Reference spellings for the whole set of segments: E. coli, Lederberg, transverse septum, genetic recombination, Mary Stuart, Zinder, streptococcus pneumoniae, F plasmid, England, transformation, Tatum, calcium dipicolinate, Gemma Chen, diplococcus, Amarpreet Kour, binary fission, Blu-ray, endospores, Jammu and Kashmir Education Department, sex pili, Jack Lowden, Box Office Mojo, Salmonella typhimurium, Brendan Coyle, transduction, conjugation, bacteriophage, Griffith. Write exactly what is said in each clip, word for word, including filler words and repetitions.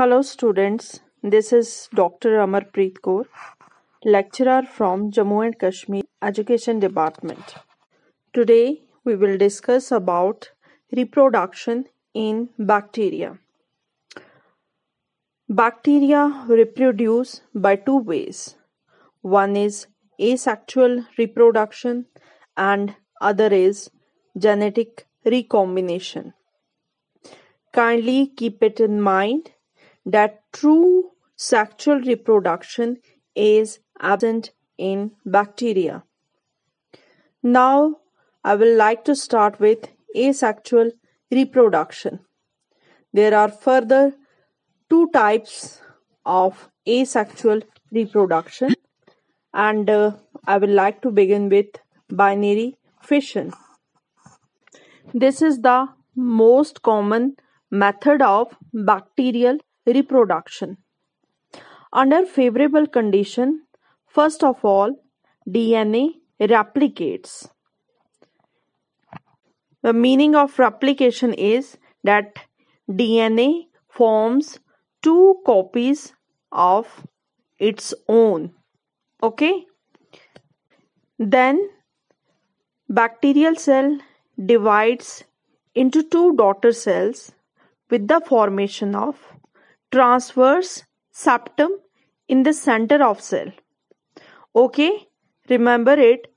Hello students, this is Doctor Amarpreet Kour, lecturer from Jammu and Kashmir Education Department. Today we will discuss about reproduction in bacteria. Bacteria reproduce by two ways. One is asexual reproduction and other is genetic recombination. Kindly keep it in mind that true sexual reproduction is absent in bacteria. Now, I will like to start with asexual reproduction. There are further two types of asexual reproduction, and uh, I would like to begin with binary fission. This is the most common method of bacterial reproduction. Under favorable condition, first of all, D N A replicates. The meaning of replication is that D N A forms two copies of its own. Okay? Then bacterial cell divides into two daughter cells with the formation of transverse septum in the center of cell. Okay? Remember it.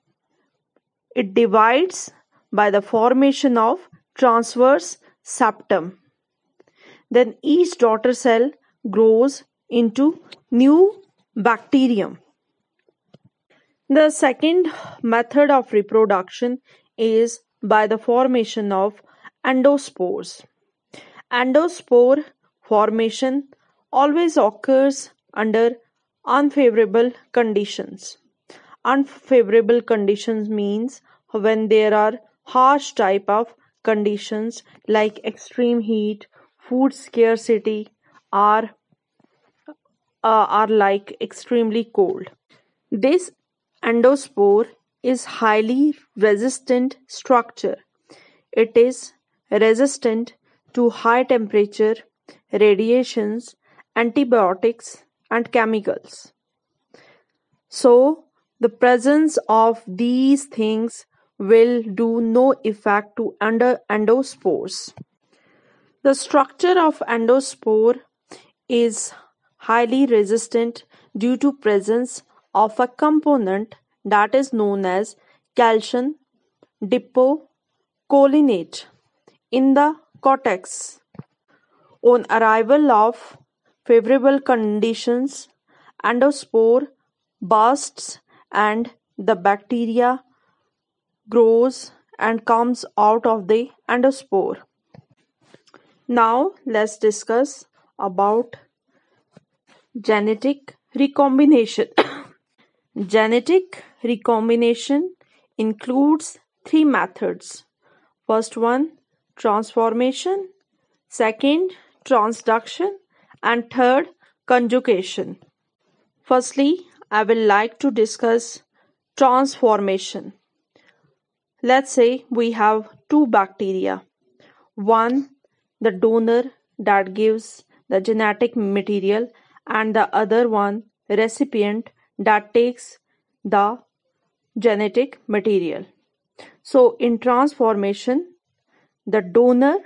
It divides by the formation of transverse septum. Then each daughter cell grows into new bacterium. The second method of reproduction is by the formation of endospores. Endospore formation always occurs under unfavorable conditions. Unfavorable conditions means when there are harsh type of conditions like extreme heat, food scarcity, or uh, are like extremely cold. This endospore is highly resistant structure. It is resistant to high temperature, radiations, antibiotics, and chemicals. So, the presence of these things will do no effect to endospores. The structure of endospore is highly resistant due to presence of a component that is known as calcium dipicolinate in the cortex. On arrival of favorable conditions, endospore bursts and the bacteria grows and comes out of the endospore. Now, let's discuss about genetic recombination. Genetic recombination includes three methods. First one, transformation. Second, transduction. And third, conjugation. Firstly, I will like to discuss transformation. Let's say we have two bacteria. One, the donor that gives the genetic material, and the other one, recipient that takes the genetic material. So in transformation, the donor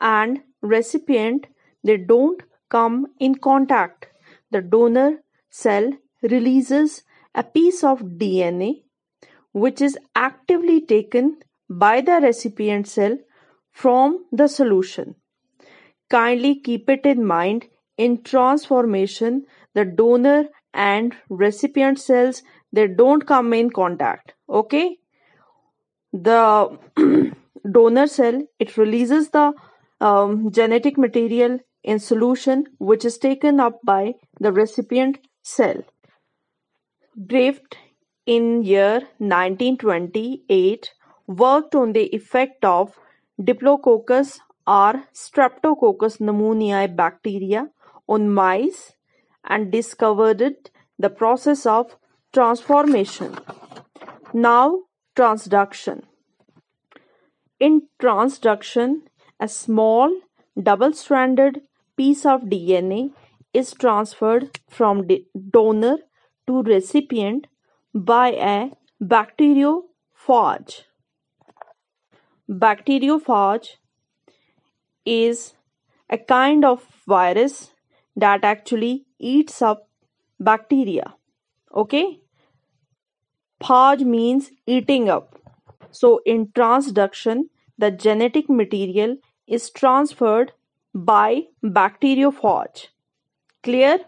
and recipient, they don't come in contact. The donor cell releases a piece of D N A which is actively taken by the recipient cell from the solution. Kindly keep it in mind, in transformation, the donor and recipient cells, they don't come in contact. Okay? The donor cell, it releases the um, genetic material in solution which is taken up by the recipient cell. Griffith in year nineteen twenty-eight worked on the effect of diplococcus or streptococcus pneumoniae bacteria on mice and discovered the process of transformation. Now, transduction. In transduction, a small double-stranded piece of D N A is transferred from donor to recipient by a bacteriophage. Bacteriophage is a kind of virus that actually eats up bacteria. Okay? Phage means eating up. So in transduction, the genetic material is transferred by bacteriophage. Clear?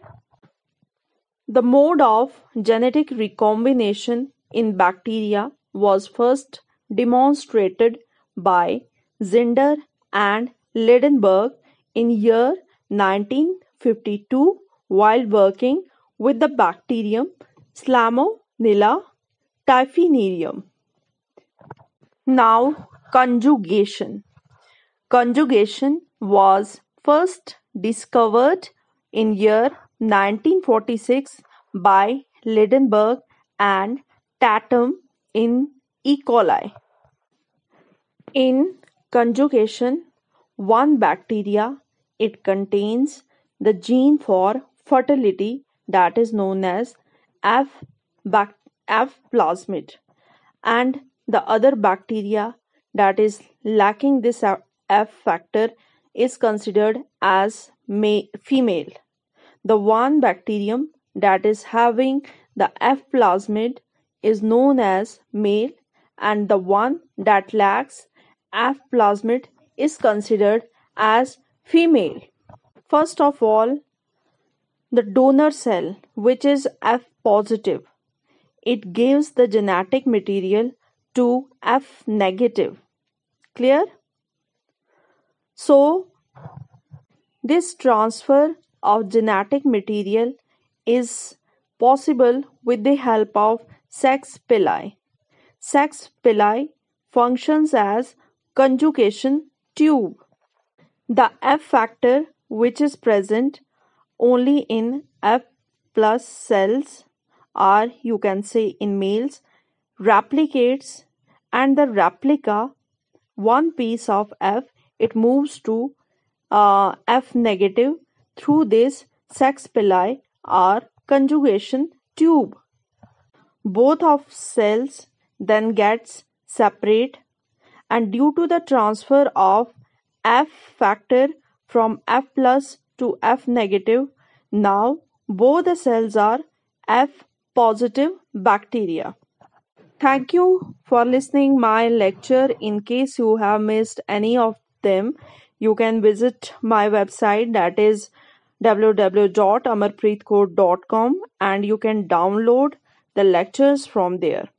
The mode of genetic recombination in bacteria was first demonstrated by Zinder and Lederberg in year nineteen fifty-two while working with the bacterium Salmonella typhimurium. Now, conjugation. Conjugation was first discovered in year nineteen forty-six by Lederberg and Tatum in E. coli. In conjugation, one bacteria, it contains the gene for fertility that is known as F plasmid, and the other bacteria that is lacking this F factor is considered as female. The one bacterium that is having the F plasmid is known as male, and the one that lacks F plasmid is considered as female. First of all, the donor cell, which is F positive, it gives the genetic material to F negative. Clear? So, this transfer of genetic material is possible with the help of sex pili. Sex pili functions as conjugation tube. The F factor, which is present only in F plus cells, or you can say in males, replicates, and the replica, one piece of F, it moves to uh, F negative through this sex pili or conjugation tube. Both of cells then gets separate, and due to the transfer of F factor from F plus to F negative, now both the cells are F positive bacteria. Thank you for listening my lecture. In case you have missed any of them, you can visit my website, that is w w w dot amarpreet kour dot com, and you can download the lectures from there.